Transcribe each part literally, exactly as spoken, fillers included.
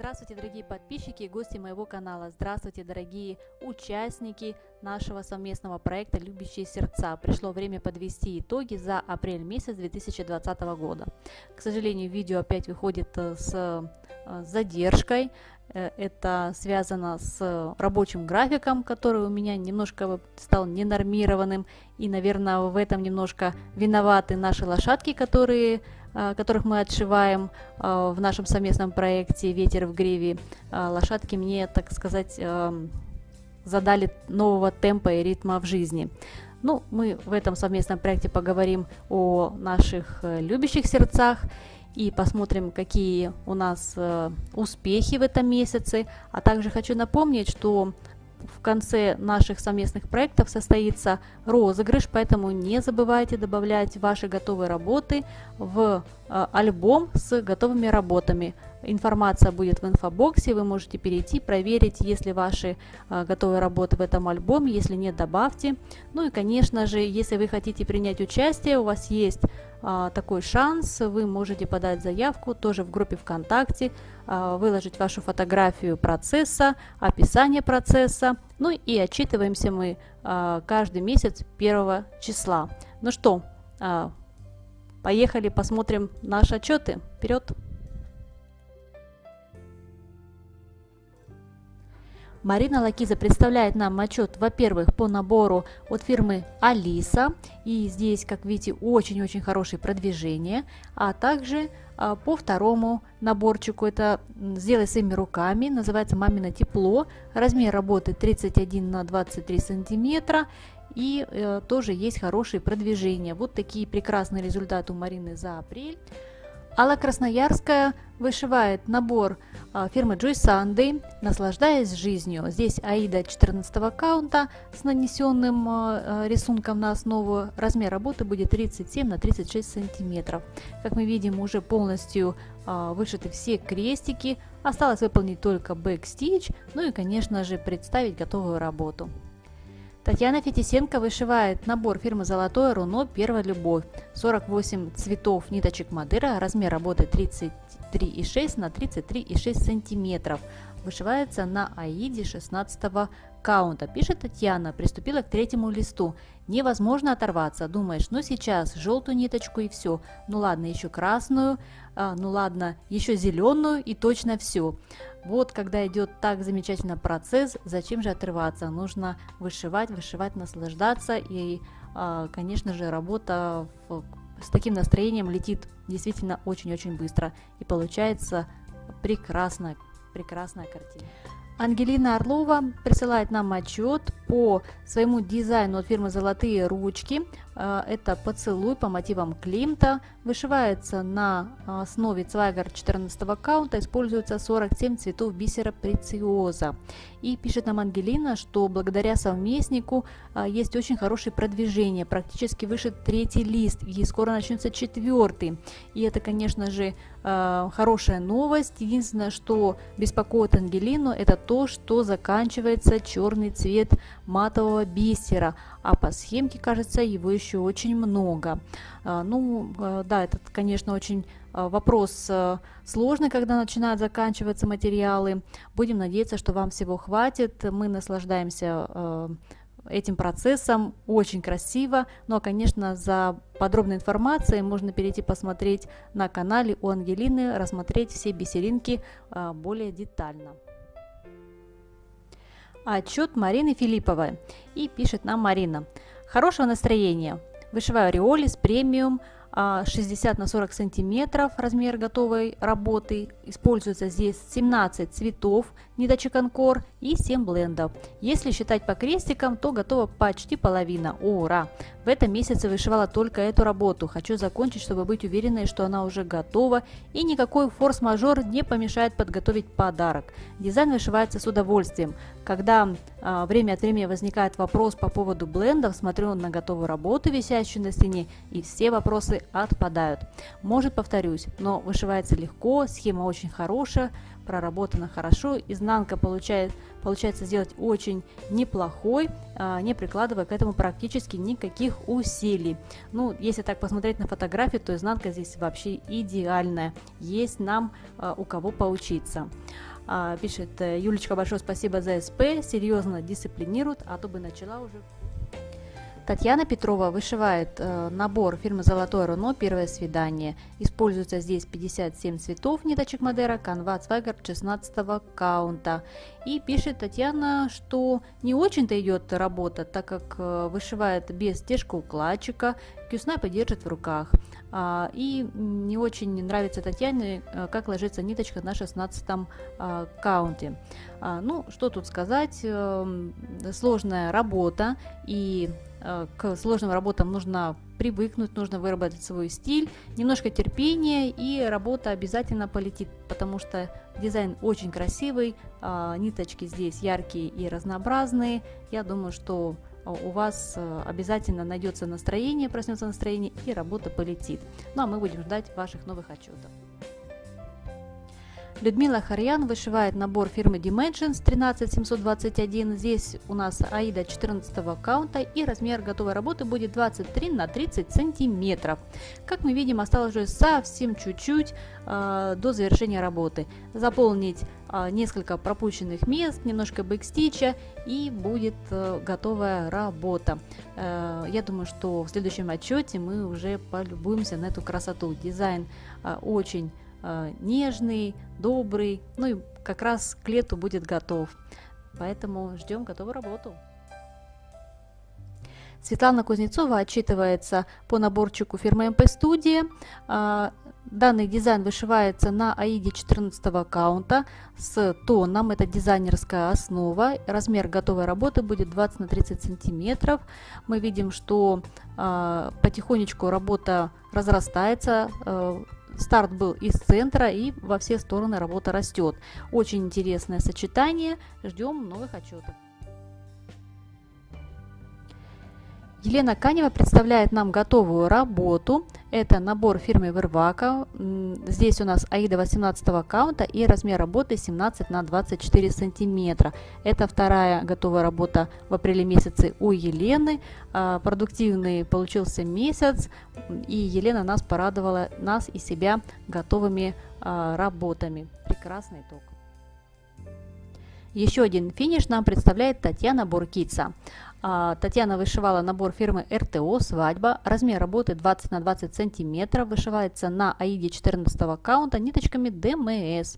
Здравствуйте, дорогие подписчики и гости моего канала. Здравствуйте, дорогие участники нашего совместного проекта «Любящие сердца». Пришло время подвести итоги за апрель месяц две тысячи двадцатого года. К сожалению, видео опять выходит с задержкой. Это связано с рабочим графиком, который у меня немножко стал ненормированным. И, наверное, в этом немножко виноваты наши лошадки, которые... которых мы отшиваем в нашем совместном проекте «Ветер в гриве». Лошадки мне, так сказать, задали нового темпа и ритма в жизни. Ну, мы в этом совместном проекте поговорим о наших любящих сердцах и посмотрим, какие у нас успехи в этом месяце. А также хочу напомнить, что в конце наших совместных проектов состоится розыгрыш, поэтому не забывайте добавлять ваши готовые работы в альбом с готовыми работами. Информация будет в инфобоксе, вы можете перейти, проверить, есть ли ваши готовые работы в этом альбоме, если нет, добавьте. Ну и, конечно же, если вы хотите принять участие, у вас есть такой шанс, вы можете подать заявку тоже в группе ВКонтакте, выложить вашу фотографию процесса, описание процесса. Ну и отчитываемся мы каждый месяц первого числа. Ну что, поехали, посмотрим наши отчеты. Вперед! Марина Лакиза представляет нам отчет, во-первых, по набору от фирмы Алиса. И здесь, как видите, очень-очень хорошее продвижение. А также а, по второму наборчику, это «Сделай своими руками», называется «Мамина тепло». Размер работы тридцать один на двадцать три сантиметра. И э, тоже есть хорошие продвижения. Вот такие прекрасные результаты у Марины за апрель. Алла Красноярская вышивает набор фирмы Joy Sunday «Наслаждаясь жизнью». Здесь Aida четырнадцатого каунта с нанесенным рисунком на основу. Размер работы будет тридцать семь на тридцать шесть сантиметров. Как мы видим, уже полностью вышиты все крестики. Осталось выполнить только бэкстич, ну и, конечно же, представить готовую работу. Татьяна Фетисенко вышивает набор фирмы «Золотое Руно. Первая любовь». сорок восемь цветов ниточек Мадера, размер работы тридцать три и шесть на тридцать три и шесть сантиметров. Вышивается на Аиде шестнадцатого каунта. Пишет Татьяна: приступила к третьему листу. Невозможно оторваться. Думаешь, ну сейчас желтую ниточку и все. Ну ладно, еще красную. А, ну ладно, еще зеленую и точно все. Вот когда идет так замечательно процесс, зачем же отрываться? Нужно вышивать, вышивать, наслаждаться. И, а, конечно же, работа в, с таким настроением летит действительно очень-очень быстро. И получается прекрасно. Прекрасная картина. Ангелина Орлова присылает нам отчет по своему дизайну от фирмы «Золотые ручки». Это «Поцелуй» по мотивам Климта. Вышивается на основе цвайвер четырнадцатого каунта. Используется сорок семь цветов бисера прециоза. И пишет нам Ангелина, что благодаря совместнику есть очень хорошее продвижение. Практически вышит третий лист. И скоро начнется четвертый. И это, конечно же, хорошая новость. Единственное, что беспокоит Ангелину, это то, что заканчивается черный цвет матового бисера. А по схемке, кажется, его еще очень много. Ну, да, это, конечно, очень вопрос сложный, когда начинают заканчиваться материалы. Будем надеяться, что вам всего хватит. Мы наслаждаемся этим процессом. Очень красиво. Ну, а, конечно, за подробной информацией можно перейти посмотреть на канале у Ангелины, рассмотреть все бисеринки более детально. Отчет Марины Филипповой. И пишет нам Марина: хорошего настроения. Вышиваю Риолис премиум шестьдесят на сорок сантиметров. Размер готовой работы. Используется здесь семнадцать цветов ниточек конкор и семь блендов. Если считать по крестикам, то готова почти половина. Ура! В этом месяце вышивала только эту работу. Хочу закончить, чтобы быть уверенной, что она уже готова. И никакой форс-мажор не помешает подготовить подарок. Дизайн вышивается с удовольствием. Когда э, время от времени возникает вопрос по поводу блендов, смотрю на готовую работу, висящую на стене, и все вопросы вопросы отпадают. Может, повторюсь, но вышивается легко, схема очень хорошая, проработана хорошо, изнанка получает, получается сделать очень неплохой, не прикладывая к этому практически никаких усилий. Ну, если так посмотреть на фотографии, то изнанка здесь вообще идеальная. Есть нам у кого поучиться. Пишет Юлечка, большое спасибо за СП, серьезно дисциплинируют, а то бы начала уже. Татьяна Петрова вышивает э, набор фирмы «Золотое Руно. Первое свидание». Используется здесь пятьдесят семь цветов ниточек Мадера, канва, цвайвер шестнадцатого каунта. И пишет Татьяна, что не очень-то идет работа, так как э, вышивает без стежка-укладчика, кюснайпы держит в руках. А, и не очень нравится Татьяне, э, как ложится ниточка на шестнадцатом э, каунте. А, ну, что тут сказать, э, сложная работа, и к сложным работам нужно привыкнуть, нужно выработать свой стиль, немножко терпения, и работа обязательно полетит, потому что дизайн очень красивый, ниточки здесь яркие и разнообразные. Я думаю, что у вас обязательно найдется настроение, проснется настроение, и работа полетит. Ну а мы будем ждать ваших новых отчетов. Людмила Харьян вышивает набор фирмы Dimensions тринадцать семьсот двадцать один. Здесь у нас Aida четырнадцатого каунта, и размер готовой работы будет двадцать три на тридцать сантиметров. Как мы видим, осталось уже совсем чуть-чуть э, до завершения работы. Заполнить э, несколько пропущенных мест, немножко бэкстича, и будет э, готовая работа. Э, я думаю, что в следующем отчете мы уже полюбуемся на эту красоту. Дизайн э, очень нежный, добрый, ну и как раз к лету будет готов, поэтому ждем готовую работу. Светлана Кузнецова отчитывается по наборчику фирмы mp студии. Данный дизайн вышивается на Аиде четырнадцатого каунта с тоном, это дизайнерская основа. Размер готовой работы будет двадцать на тридцать сантиметров. Мы видим, что э, потихонечку работа разрастается. э, Старт был из центра, и во все стороны работа растет. Очень интересное сочетание. Ждем новых отчетов. Елена Канева представляет нам готовую работу. Это набор фирмы Вервако. Здесь у нас Аида восемнадцатого каунта, и размер работы семнадцать на двадцать четыре сантиметра. Это вторая готовая работа в апреле месяце у Елены. Продуктивный получился месяц, и Елена нас порадовала, нас и себя, готовыми работами. Прекрасный итог. Еще один финиш нам представляет Татьяна Буркица. Татьяна вышивала набор фирмы РТО «Свадьба». Размер работы двадцать на двадцать сантиметров. Вышивается на Аиде четырнадцатого каунта ниточками ДМС.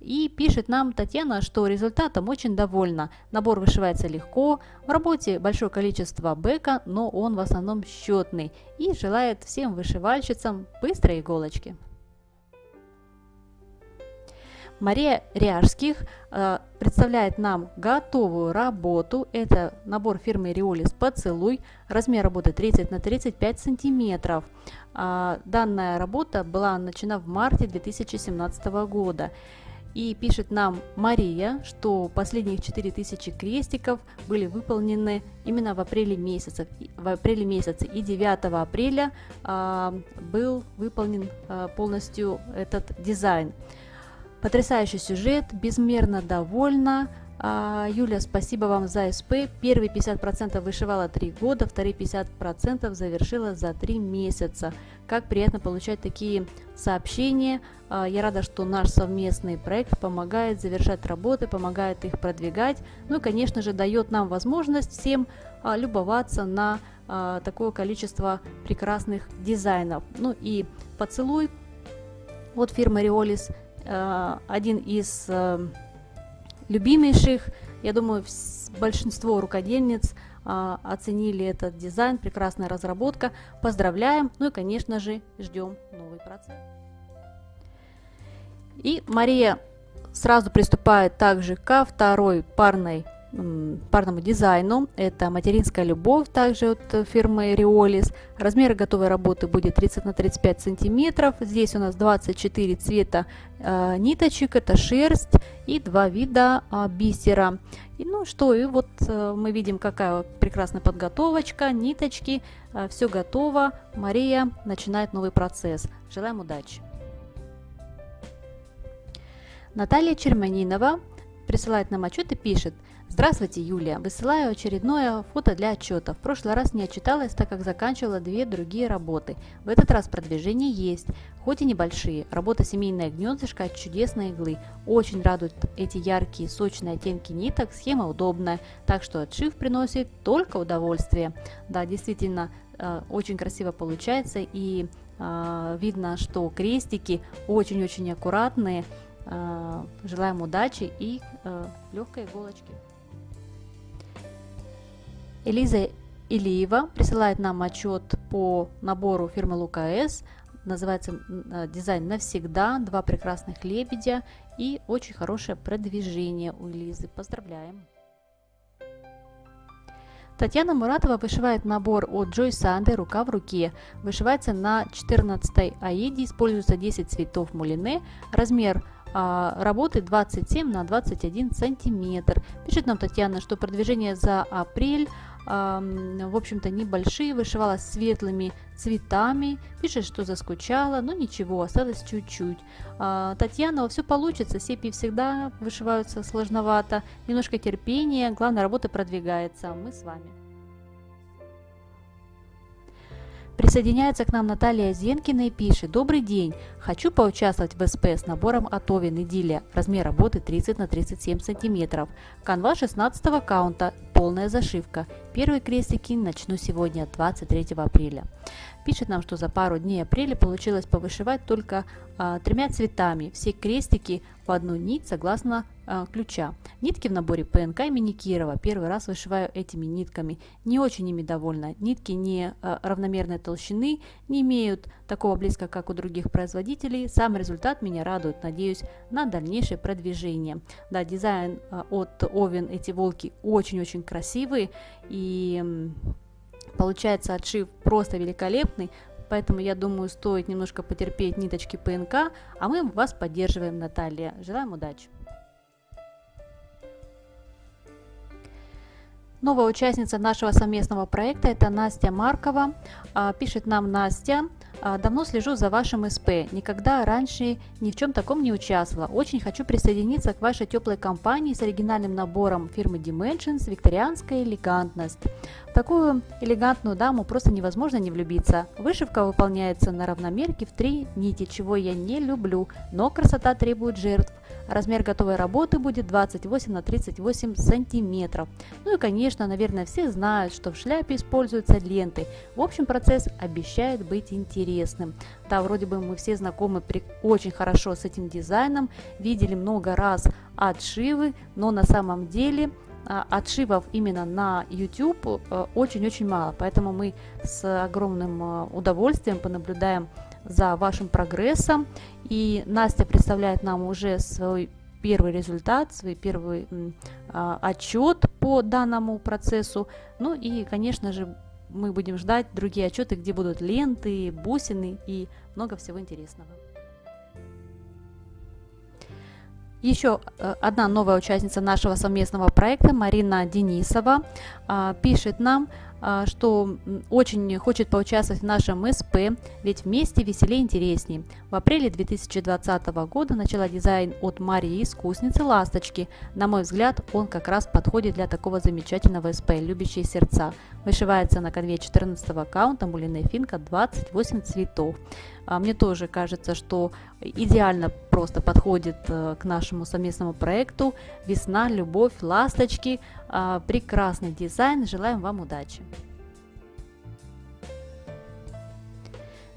И пишет нам Татьяна, что результатом очень довольна. Набор вышивается легко, в работе большое количество бэка, но он в основном счетный. И желает всем вышивальщицам быстрой иголочки. Мария Ряжских э, представляет нам готовую работу. Это набор фирмы Riolis «Поцелуй». Размер работы тридцать на тридцать пять сантиметров. Э, данная работа была начата в марте две тысячи семнадцатого года. И пишет нам Мария, что последних четыре тысячи крестиков были выполнены именно в апреле месяце. В апреле месяце и девятого апреля э, был выполнен э, полностью этот дизайн. Потрясающий сюжет, безмерно довольна. Юля, спасибо вам за СП. Первые пятьдесят процентов вышивала три года, вторые пятьдесят процентов завершила за три месяца. Как приятно получать такие сообщения. Я рада, что наш совместный проект помогает завершать работы, помогает их продвигать. Ну и, конечно же, дает нам возможность всем любоваться на такое количество прекрасных дизайнов. Ну и поцелуй от фирмы Riolis. Один из любимейших, я думаю, большинство рукодельниц оценили этот дизайн, прекрасная разработка, поздравляем, ну и, конечно же, ждем новый процесс. И Мария сразу приступает также ко второй парной парному дизайну. Это материнская любовь, также от фирмы Riolis. Размер готовой работы будет тридцать на тридцать пять сантиметров. Здесь у нас двадцать четыре цвета э, ниточек, это шерсть и два вида э, бисера. И, ну что, и вот э, мы видим, какая прекрасная подготовочка, ниточки, э, все готово. Мария начинает новый процесс. Желаем удачи! Наталья Черманинова присылает нам отчет и пишет: «Здравствуйте, Юлия! Высылаю очередное фото для отчета. В прошлый раз не отчиталась, так как заканчивала две другие работы. В этот раз продвижение есть, хоть и небольшие. Работа «Семейное гнездышко» от чудесной иглы. Очень радуют эти яркие, сочные оттенки ниток, схема удобная, так что отшив приносит только удовольствие». Да, действительно, очень красиво получается, и видно, что крестики очень-очень аккуратные. Желаем удачи и легкой иголочки. Элиза Илиева присылает нам отчет по набору фирмы Лукас. Называется дизайн «Навсегда». Два прекрасных лебедя и очень хорошее продвижение у Элизы. Поздравляем! Татьяна Муратова вышивает набор от Joy Sunday «Рука в руке». Вышивается на четырнадцатой Аиде. Используется десять цветов мулине. Размер работы двадцать семь на двадцать один сантиметр. Пишет нам Татьяна, что продвижение за апрель, э, в общем-то, небольшие. Вышивала светлыми цветами. Пишет, что заскучала, но ничего, осталось чуть-чуть. Э, Татьяна, все получится. Сепи всегда вышиваются сложновато. Немножко терпения. Главное, работа продвигается. Мы с вами. Присоединяется к нам Наталья Зенкина и пишет: «Добрый день! Хочу поучаствовать в СП с набором «Атовин» и «Дилия». Размер работы тридцать на тридцать семь сантиметров. Канва шестнадцатого каунта. Полная зашивка. Первые крестики начну сегодня, двадцать третьего апреля». Пишет нам, что за пару дней апреля получилось повышивать только а, тремя цветами. Все крестики в одну нить согласно ключа. Нитки в наборе ПНК имени Кирова. Первый раз вышиваю этими нитками. Не очень ими довольна. Нитки не равномерной толщины, не имеют такого близко, как у других производителей. Сам результат меня радует. Надеюсь на дальнейшее продвижение». Да, дизайн от Овен, эти волки очень-очень красивые. И получается отшив просто великолепный. Поэтому, я думаю, стоит немножко потерпеть ниточки ПНК. А мы вас поддерживаем, Наталья. Желаем удачи! Новая участница нашего совместного проекта – это Настя Маркова. Пишет нам Настя: «Давно слежу за вашим СП, никогда раньше ни в чем таком не участвовала. Очень хочу присоединиться к вашей теплой компании с оригинальным набором фирмы Dimensions «Викторианская элегантность». В такую элегантную даму просто невозможно не влюбиться. Вышивка выполняется на равномерке в три нити, чего я не люблю, но красота требует жертв. Размер готовой работы будет двадцать восемь на тридцать восемь сантиметров». Ну и, конечно, наверное, все знают, что в шляпе используются ленты. В общем, процесс обещает быть интересным. Да, вроде бы мы все знакомы при... очень хорошо с этим дизайном, видели много раз отшивы, но на самом деле отшивов именно на YouTube очень-очень мало. Поэтому мы с огромным удовольствием понаблюдаем за вашим прогрессом. И Настя представляет нам уже свой первый результат, свой первый а, отчет по данному процессу. Ну и, конечно же, мы будем ждать другие отчеты, где будут ленты, бусины и много всего интересного. Еще одна новая участница нашего совместного проекта, Марина Денисова, пишет нам, что очень хочет поучаствовать в нашем СП, ведь вместе веселее и интереснее. В апреле две тысячи двадцатого года начала дизайн от Марии Искусницы «Ласточки». На мой взгляд, он как раз подходит для такого замечательного СП «Любящие сердца». Вышивается на конве четырнадцатого аккаунта мулине финка, двадцать восемь цветов. Мне тоже кажется, что идеально просто подходит к нашему совместному проекту. Весна, любовь, ласточки. Прекрасный дизайн. Желаем вам удачи.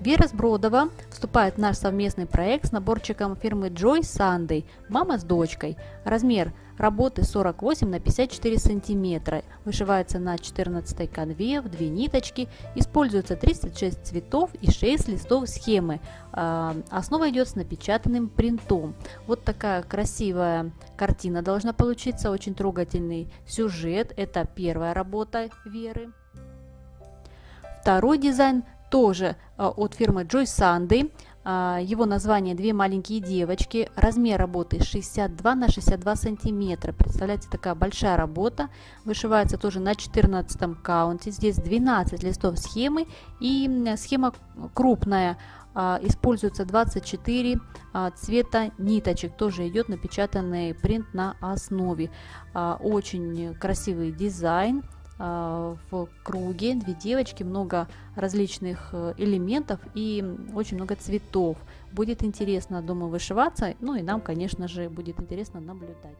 Вера Сбродова вступает в наш совместный проект с наборчиком фирмы Joy Sunday «Мама с дочкой». Размер работы сорок восемь на пятьдесят четыре сантиметра. Вышивается на четырнадцатой канве в две ниточки. Используется тридцать шесть цветов и шесть листов схемы. Основа идет с напечатанным принтом. Вот такая красивая картина должна получиться. Очень трогательный сюжет. Это первая работа Веры. Второй дизайн тоже от фирмы Joy Sunday. Его название «Две маленькие девочки». Размер работы шестьдесят два на шестьдесят два сантиметра. Представляете, такая большая работа. Вышивается тоже на четырнадцатом каунте. Здесь двенадцать листов схемы. И схема крупная. Используется двадцать четыре цвета ниточек. Тоже идет напечатанный принт на основе. Очень красивый дизайн. В круге две девочки, много различных элементов и очень много цветов. Будет интересно, думаю, вышиваться, ну и нам, конечно же, будет интересно наблюдать.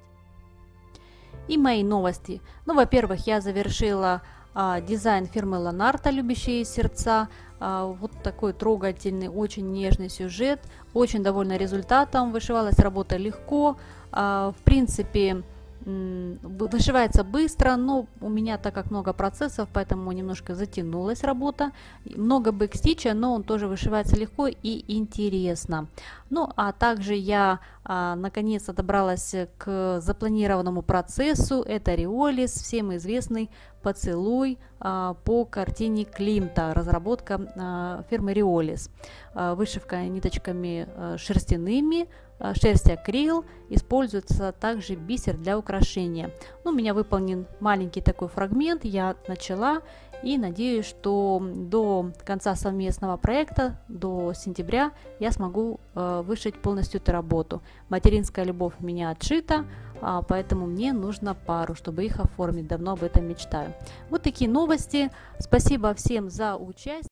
И мои новости. Ну, во-первых, я завершила а, дизайн фирмы Ланарта «Любящие сердца». А, вот такой трогательный, очень нежный сюжет. Очень довольна результатом. Вышивалась работа легко. А, в принципе, вышивается быстро, но у меня так как много процессов, поэтому немножко затянулась работа. Много бэкстича, но он тоже вышивается легко и интересно. Ну а также я а, наконец-то добралась к запланированному процессу. Это Riolis, всем известный поцелуй а, по картине Климта, разработка а, фирмы Riolis. А, вышивка ниточками а, шерстяными, шерсть акрил, используется также бисер для украшения. Ну, у меня выполнен маленький такой фрагмент, я начала и надеюсь, что до конца совместного проекта, до сентября, я смогу э, вышить полностью эту работу. Материнская любовь у меня отшита, а, поэтому мне нужно пару, чтобы их оформить, давно об этом мечтаю. Вот такие новости, спасибо всем за участие.